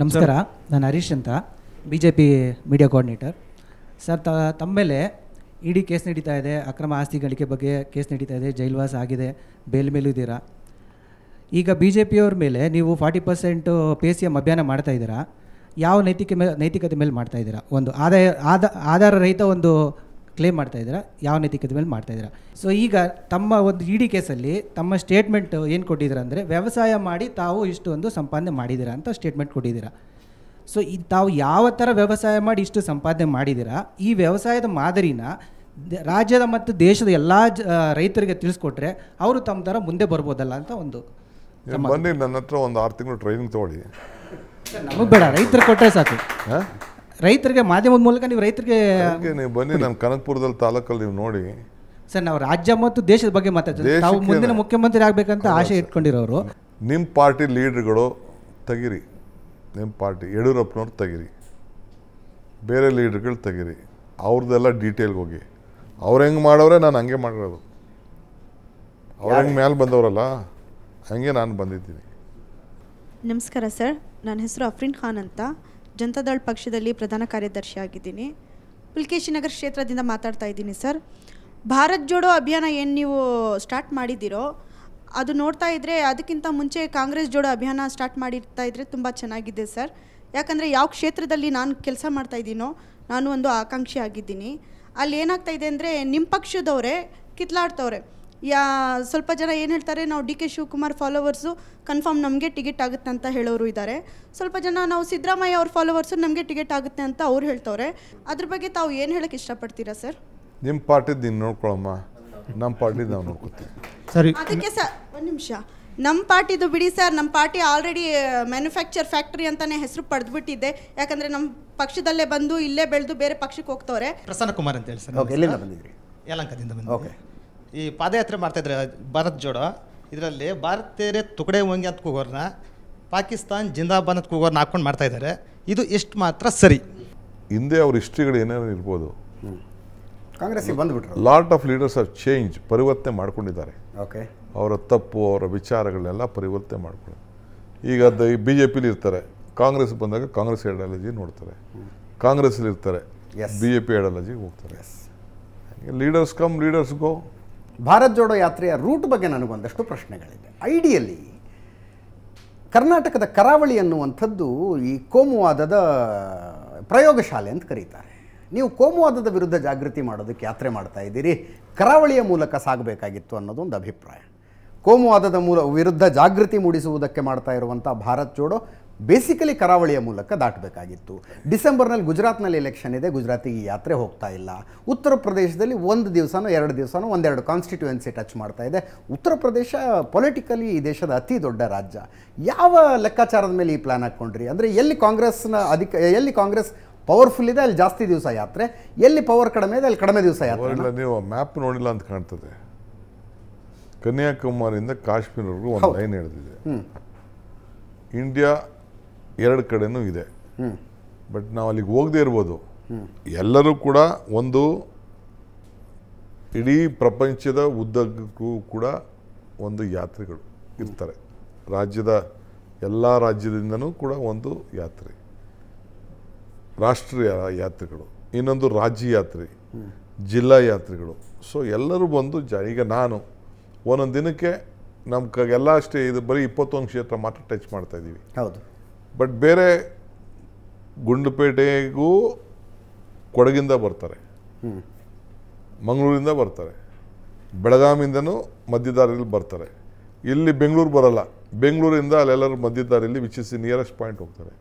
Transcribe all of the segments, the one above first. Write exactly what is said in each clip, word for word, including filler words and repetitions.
ನಮಸ್ಕಾರ ನಾನು ಹರೀಶ್ ಅಂತ ಬಿಜೆಪಿ ಮೀಡಿಯಾ ಕೋಆರ್ಡಿನೇಟರ್ ಸರ್ ತಮ್ಮ ಮೇಲೆ ಇಡಿ ಕೇಸ್ ನಡೀತಾ ಇದೆ ಅಕ್ರಮ ಆಸ್ತಿ ಗಳಿಕೆ ಬಗ್ಗೆ ಕೇಸ್ ನಡೀತಾ ಇದೆ ಜೈಲ್ವಾಸ ಆಗಿದೆ ಬೇಲ್ ಮೇಲೂ ಇದ್ದೀರಾ ಈಗ ಬಿಜೆಪಿಯವರ ಮೇಲೆ ನೀವು forty percent P C M ಅಭಿಯಾನ ಮಾಡ್ತಾ ಇದ್ದೀರಾ ಯಾವ ನೈತಿಕ ಮೇಲೆ ನೈತಿಕತೆ ಮೇಲೆ ಮಾಡ್ತಾ ಇದ್ದೀರಾ ಒಂದು ಆದಾಯ ಆಧಾರ ರಹಿತ ಒಂದು ಕ್ಲೇಮ್ ಮಾಡ್ತಾ ಇದ್ದೀರಾ ಯಾವ ನೈತಿಕತೆ ಮೇಲೆ ಮಾಡ್ತಾ ಇದ್ದೀರಾ ಸೊ ಈಗ ತಮ್ಮ ಒಂದು ಇಡಿ ಕೇಸಲ್ಲಿ ತಮ್ಮ ಸ್ಟೇಟ್ಮೆಂಟ್ ಏನು ಕೊಟ್ಟಿದ್ದೀರಾ ಅಂದರೆ ವ್ಯವಸಾಯ ಮಾಡಿ ತಾವು ಇಷ್ಟೊಂದು ಸಂಪಾದನೆ ಮಾಡಿದ್ದೀರಾ ಅಂತ ಸ್ಟೇಟ್ಮೆಂಟ್ ಕೊಟ್ಟಿದ್ದೀರಾ ಸೊ ಇದು ತಾವು ಯಾವ ಥರ ವ್ಯವಸಾಯ ಮಾಡಿ ಇಷ್ಟು ಸಂಪಾದನೆ ಮಾಡಿದ್ದೀರಾ ಈ ವ್ಯವಸಾಯದ ಮಾದರಿನ ರಾಜ್ಯದ ಮತ್ತು ದೇಶದ ಎಲ್ಲ ರೈತರಿಗೆ ತಿಳಿಸ್ಕೊಟ್ರೆ ಅವರು ತಮ್ಮ ಥರ ಮುಂದೆ ಬರ್ಬೋದಲ್ಲ ಅಂತ ಒಂದು ಬನ್ನಿ ನನ್ನ ಹತ್ರ ಒಂದು ಆರು ತಿಂಗಳು ಟ್ರೈನಿಂಗ್ ತೊಗೊಳ್ಳಿ ನಮಗೆ ಬೇಡ ರೈತರು ಕೊಟ್ಟರೆ ಸಾಕು ರೈತರಿಗೆ ಮಾಧ್ಯಮದ ಮೂಲಕ ನೀವು ರೈತರಿಗೆ ನೀವು ಬನ್ನಿ ನಾನು ಕನಕಪುರದಲ್ಲಿ ತಾಲೂಕಲ್ಲಿ ನೀವು ನೋಡಿ ಸರ್ ನಾವು ರಾಜ್ಯ ಮತ್ತು ದೇಶದ ಬಗ್ಗೆ ಮಾತಾಡ್ತೀವಿ ತಾವು ಮುಂದಿನ ಮುಖ್ಯಮಂತ್ರಿ ಆಗಬೇಕಂತ ಆಸೆ ಇಟ್ಕೊಂಡಿರೋರು ನಿಮ್ಮ ಪಾರ್ಟಿ ಲೀಡರ್ಗಳು ತೆಗಿರಿ ನಿಮ್ಮ ಪಾರ್ಟಿ ಯಡಿಯೂರಪ್ಪನವ್ರು ತೆಗಿರಿ ಬೇರೆ ಲೀಡರ್ಗಳು ತೆಗಿರಿ ಅವ್ರದ್ದೆಲ್ಲ ಡೀಟೇಲ್ಗೆ ಹೋಗಿ ಅವ್ರು ಹೆಂಗೆ ಮಾಡೋರೆ ನಾನು ಹಂಗೆ ಮಾಡಿರೋದು ಅವ್ರು ಹೆಂಗೆ ಮೇಲೆ ಬಂದವರಲ್ಲ ಹಂಗೆ ನಾನು ಬಂದಿದ್ದೀನಿ ನಮಸ್ಕಾರ ಸರ್ ನನ್ನ ಹೆಸರು ಅಫ್ರಿನ್ ಖಾನ್ ಅಂತ ಜನತಾದಳ್ ಪಕ್ಷದಲ್ಲಿ ಪ್ರಧಾನ ಕಾರ್ಯದರ್ಶಿಯಾಗಿದ್ದೀನಿ ಪುಲ್ಕೇಶಿ ನಗರ ಕ್ಷೇತ್ರದಿಂದ ಮಾತಾಡ್ತಾ ಇದ್ದೀನಿ ಸರ್ ಭಾರತ್ ಜೋಡೋ ಅಭಿಯಾನ ಏನು ನೀವು ಸ್ಟಾರ್ಟ್ ಮಾಡಿದ್ದೀರೋ ಅದು ನೋಡ್ತಾ ಇದ್ದರೆ ಅದಕ್ಕಿಂತ ಮುಂಚೆ ಕಾಂಗ್ರೆಸ್ ಜೋಡೋ ಅಭಿಯಾನ ಸ್ಟಾರ್ಟ್ ಮಾಡಿರ್ತಾ ಇದ್ದರೆ ತುಂಬ ಚೆನ್ನಾಗಿದೆ ಸರ್ ಯಾಕಂದರೆ ಯಾವ ಕ್ಷೇತ್ರದಲ್ಲಿ ನಾನು ಕೆಲಸ ಮಾಡ್ತಾಯಿದ್ದೀನೋ ನಾನು ಒಂದು ಆಕಾಂಕ್ಷಿ ಆಗಿದ್ದೀನಿ ಅಲ್ಲಿ ಏನಾಗ್ತಾ ಇದೆ ಅಂದರೆ ನಿಮ್ಮ ಪಕ್ಷದವರೇ ಕಿತ್ಲಾಡ್ತವ್ರೆ ಯಾ ಸ್ವಲ್ಪ ಜನ ಏನು ಹೇಳ್ತಾರೆ ನಾವು D K Shivakumar followers confirm ನಮಗೆ ಟಿಕೆಟ್ ಆಗುತ್ತೆ ಅಂತ ಹೇಳೋರು ಇದ್ದಾರೆ ಸ್ವಲ್ಪ ಜನ ನಾವು ಸಿದ್ದರಾಮಯ್ಯ ಅವ್ರ ಫಾಲೋವರ್ಸು ನಮಗೆ ಟಿಕೆಟ್ ಆಗುತ್ತೆ ಅಂತ ಅವ್ರು ಹೇಳ್ತವ್ರೆ ಅದ್ರ ಬಗ್ಗೆ ತಾವು ಏನು ಹೇಳಕ್ಕೆ ಇಷ್ಟಪಡ್ತೀರಾ ಸರ್ ನಿಮ್ಮ ಪಾರ್ಟಿದ್ದು ನೀನು ನೋಡ್ಕೊಳಮ್ಮ ನಮ್ಮ ಪಾರ್ಟಿದ್ದು ನಾವು ನೋಡ್ಕೊತೀವಿ ಸರಿ ಅದಕ್ಕೆ ಸರ್ ಒಂದು ನಿಮಿಷ ನಮ್ಮ ಪಾರ್ಟಿದು ಬಿಡಿ ಸರ್ ನಮ್ಮ ಪಾರ್ಟಿ ಆಲ್ರೆಡಿ ಮ್ಯಾನುಫ್ಯಾಕ್ಚರ್ ಫ್ಯಾಕ್ಟ್ರಿ ಅಂತಲೇ ಹೆಸರು ಪಡೆದ್ಬಿಟ್ಟಿದ್ದೆ ಯಾಕಂದರೆ ನಮ್ಮ ಪಕ್ಷದಲ್ಲೇ ಬಂದು ಇಲ್ಲೇ ಬೆಳೆದು ಬೇರೆ ಪಕ್ಷಕ್ಕೆ ಹೋಗ್ತವ್ರೆ ಪ್ರಸನ್ನ ಕುಮಾರ್ ಅಂತ ಹೇಳಿ ಸರ್ ಎಲ್ಲಿಂದ ಬಂದಿದ್ರಿ ಯಲಹಂಕದಿಂದ ಬಂದು ಓಕೆ ಈ ಪಾದಯಾತ್ರೆ ಮಾಡ್ತಾಯಿದ್ರೆ ಭಾರತ್ ಜೋಡೋ ಇದರಲ್ಲಿ ಭಾರತೀಯರೇ ತುಕಡೆ ಹೊಂಗೆ ಅಂತ ಕೂಗೋರನ್ನ ಪಾಕಿಸ್ತಾನ್ ಜಿಂದಾಬಾದ್ ಅಂತ ಕೂಗೋರನ್ನ ಹಾಕ್ಕೊಂಡು ಮಾಡ್ತಾಯಿದ್ದಾರೆ ಇದು ಎಷ್ಟು ಮಾತ್ರ ಸರಿ ಹಿಂದೆ ಅವ್ರ ಹಿಸ್ಟ್ರಿಗಳು ಏನೇನು ಇರ್ಬೋದು ಕಾಂಗ್ರೆಸ್ಗೆ ಬಂದುಬಿಟ್ರು lot of leaders are change ಪರಿವರ್ತನೆ ಮಾಡ್ಕೊಂಡಿದ್ದಾರೆ ಓಕೆ ಅವರ ತಪ್ಪು ಅವರ ವಿಚಾರಗಳನ್ನೆಲ್ಲ ಪರಿವರ್ತನೆ ಮಾಡ್ಕೊಂಡು ಈಗ ಅದು ಬಿ ಜೆ ಪಿಲಿ ಇರ್ತಾರೆ ಕಾಂಗ್ರೆಸ್ ಬಂದಾಗ ಕಾಂಗ್ರೆಸ್ ಐಡಿಯಾಲಜಿ ನೋಡ್ತಾರೆ ಕಾಂಗ್ರೆಸ್ಲಿ ಇರ್ತಾರೆ ಬಿ ಜೆ ಪಿ ಐಡಿಯಾಲಜಿಗೆ ಹೋಗ್ತಾರೆ leaders come leaders go Bharat Jodo ಯಾತ್ರೆಯ ರೂಟ್ ಬಗ್ಗೆ ನನಗೊಂದಷ್ಟು ಪ್ರಶ್ನೆಗಳಿದೆ ಐಡಿಯಲಿ ಕರ್ನಾಟಕದ ಕರಾವಳಿ ಅನ್ನುವಂಥದ್ದು ಈ ಕೋಮುವಾದದ ಪ್ರಯೋಗಶಾಲೆ ಅಂತ ಕರೀತಾರೆ ನೀವು ಕೋಮುವಾದದ ವಿರುದ್ಧ ಜಾಗೃತಿ ಮಾಡೋದಕ್ಕೆ ಯಾತ್ರೆ ಮಾಡ್ತಾ ಇದ್ದೀರಿ ಕರಾವಳಿಯ ಮೂಲಕ ಸಾಗಬೇಕಾಗಿತ್ತು ಅನ್ನೋದೊಂದು ಅಭಿಪ್ರಾಯ ಕೋಮುವಾದದ ಮೂಲ ವಿರುದ್ಧ ಜಾಗೃತಿ ಮೂಡಿಸುವುದಕ್ಕೆ ಮಾಡ್ತಾ ಇರುವಂಥ ಭಾರತ್ ಜೋಡೋ ಬೇಸಿಕಲಿ ಕರಾವಳಿಯ ಮೂಲಕ ದಾಟಬೇಕಾಗಿತ್ತು ಡಿಸೆಂಬರ್ನಲ್ಲಿ ಗುಜರಾತ್ನಲ್ಲಿ ಎಲೆಕ್ಷನ್ ಇದೆ ಗುಜರಾತಿಗೆ ಯಾತ್ರೆ ಹೋಗ್ತಾ ಇಲ್ಲ ಉತ್ತರ ಪ್ರದೇಶದಲ್ಲಿ ಒಂದು ದಿವಸನೋ ಎರಡು ದಿವಸನೋ ಒಂದೆರಡು ಕಾನ್ಸ್ಟಿಟ್ಯೂಯೆನ್ಸಿ ಟಚ್ ಮಾಡ್ತಾ ಇದೆ ಉತ್ತರ ಪ್ರದೇಶ ಪೊಲಿಟಿಕಲಿ ಈ ದೇಶದ ಅತಿ ದೊಡ್ಡ ರಾಜ್ಯ ಯಾವ ಲೆಕ್ಕಾಚಾರದ ಮೇಲೆ ಈ ಪ್ಲ್ಯಾನ್ ಹಾಕ್ಕೊಂಡ್ರಿ ಅಂದರೆ ಎಲ್ಲಿ ಕಾಂಗ್ರೆಸ್ನ ಅಧಿಕ ಎಲ್ಲಿ ಕಾಂಗ್ರೆಸ್ ಪವರ್ಫುಲ್ ಇದೆ ಅಲ್ಲಿ ಜಾಸ್ತಿ ದಿವಸ ಯಾತ್ರೆ ಎಲ್ಲಿ ಪವರ್ ಕಡಿಮೆ ಇದೆ ಅಲ್ಲಿ ಕಡಿಮೆ ದಿವಸ ಯಾತ್ರೆ ನೀವು ಮ್ಯಾಪ್ ನೋಡಿಲ್ಲ ಅಂತ ಕಾಣ್ತದೆ ಕನ್ಯಾಕುಮಾರಿಯಿಂದ ಕಾಶ್ಮೀರವರೆಗೂ ಒಂದು ಲೈನ್ ಎಳೆದಿದೆ ಇಂಡಿಯಾ ಎರಡು ಕಡೆಯೂ ಇದೆ ಬಟ್ ನಾವು ಅಲ್ಲಿಗೆ ಹೋಗದೆ ಇರ್ಬೋದು ಎಲ್ಲರೂ ಕೂಡ ಒಂದು ಇಡೀ ಪ್ರಪಂಚದ ಉದ್ದಕ್ಕೂ ಕೂಡ ಒಂದು ಯಾತ್ರೆಗಳು ಇರ್ತಾರೆ ರಾಜ್ಯದ ಎಲ್ಲ ರಾಜ್ಯದಿಂದನೂ ಕೂಡ ಒಂದು ಯಾತ್ರೆ ರಾಷ್ಟ್ರೀಯ ಯಾತ್ರೆಗಳು ಇನ್ನೊಂದು ರಾಜ್ಯ ಯಾತ್ರೆ ಜಿಲ್ಲಾ ಯಾತ್ರೆಗಳು ಸೊ ಎಲ್ಲರೂ ಬಂದು ಜ ಈಗ ನಾನು ಒಂದೊಂದು ದಿನಕ್ಕೆ ನಮ್ಮ ಎಲ್ಲ ಅಷ್ಟೇ ಇದು ಬರೀ ಇಪ್ಪತ್ತೊಂದು ಕ್ಷೇತ್ರ ಮಾತ್ರ ಟಚ್ ಮಾಡ್ತಾಯಿದ್ದೀವಿ ಹೌದು ಬಟ್ ಬೇರೆ ಗುಂಡ್ಲುಪೇಟೆಗೂ ಕೊಡಗಿಂದ ಬರ್ತಾರೆ ಮಂಗಳೂರಿಂದ ಬರ್ತಾರೆ ಬೆಳಗಾವಿಯಿಂದನೂ ಮಧ್ಯದಾರಿಯಲ್ಲಿ ಬರ್ತಾರೆ ಇಲ್ಲಿ ಬೆಂಗಳೂರು ಬರೋಲ್ಲ ಬೆಂಗಳೂರಿಂದ ಅಲ್ಲೆಲ್ಲರೂ ಮಧ್ಯದಾರಿಯಲ್ಲಿ which is the nearest point ಹೋಗ್ತಾರೆ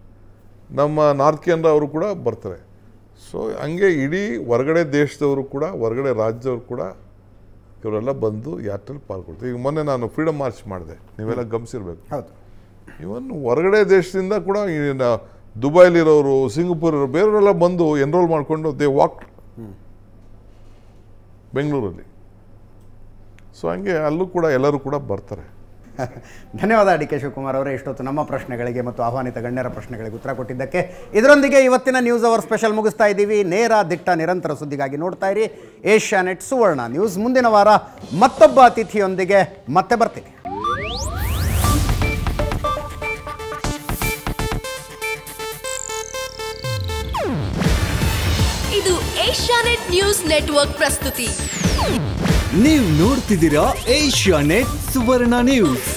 ನಮ್ಮ ನಾರ್ತ್ ಕೇಂದ್ರ ಅವರು ಕೂಡ ಬರ್ತಾರೆ ಸೊ ಹಂಗೆ ಇಡೀ ಹೊರಗಡೆ ದೇಶದವರು ಕೂಡ ಹೊರಗಡೆ ರಾಜ್ಯದವರು ಕೂಡ ಇವರೆಲ್ಲ ಬಂದು ಯಾತ್ರೆಯಲ್ಲಿ ಪಾಲ್ಗೊಳ್ತಾರೆ ಈಗ ಮೊನ್ನೆ ನಾನು ಫ್ರೀಡಮ್ ಮಾರ್ಚ್ ಮಾಡಿದೆ ನೀವೆಲ್ಲ ಗಮನಿಸಿರ್ಬೇಕು ಹೌದು ಇವನ್ ಹೊರಗಡೆ ದೇಶದಿಂದ ಕೂಡ ದುಬೈಲಿರೋರು ಸಿಂಗಪೂರ್ ಇರೋರು ಬೇರೆಯವರೆಲ್ಲ ಬಂದು ಎನ್ರೋಲ್ ಮಾಡಿಕೊಂಡು ದೇ ವಾಕ್ ಬೆಂಗಳೂರಲ್ಲಿ ಸೊ ಹಂಗೆ ಅಲ್ಲೂ ಕೂಡ ಎಲ್ಲರೂ ಕೂಡ ಬರ್ತಾರೆ ಧನ್ಯವಾದ ಡಿ ಕೆ ಶಿವಕುಮಾರ್ ಅವರೇ ಇಷ್ಟೊತ್ತು ನಮ್ಮ ಪ್ರಶ್ನೆಗಳಿಗೆ ಮತ್ತು ಆಹ್ವಾನಿತ ಗಣ್ಯರ ಪ್ರಶ್ನೆಗಳಿಗೆ ಉತ್ತರ ಕೊಟ್ಟಿದ್ದಕ್ಕೆ ಇದರೊಂದಿಗೆ ಇವತ್ತಿನ ನ್ಯೂಸ್ ಅವರ್ ಸ್ಪೆಷಲ್ ಮುಗಿಸ್ತಾ ಇದ್ದೀವಿ ನೇರ ದಿಟ್ಟ ನಿರಂತರ ಸುದ್ದಿಗಾಗಿ ನೋಡ್ತಾ ಇರಿ ಏಷ್ಯಾನೆಟ್ ಸುವರ್ಣ ನ್ಯೂಸ್ ಮುಂದಿನ ವಾರ ಮತ್ತೊಬ್ಬ ಅತಿಥಿಯೊಂದಿಗೆ ಮತ್ತೆ ಬರ್ತೀನಿ एशियानेट न्यूज़ नेटवर्क प्रस्तुति नीव नोड्तिदीरा एशियानेट सुवर्ण न्यूज़।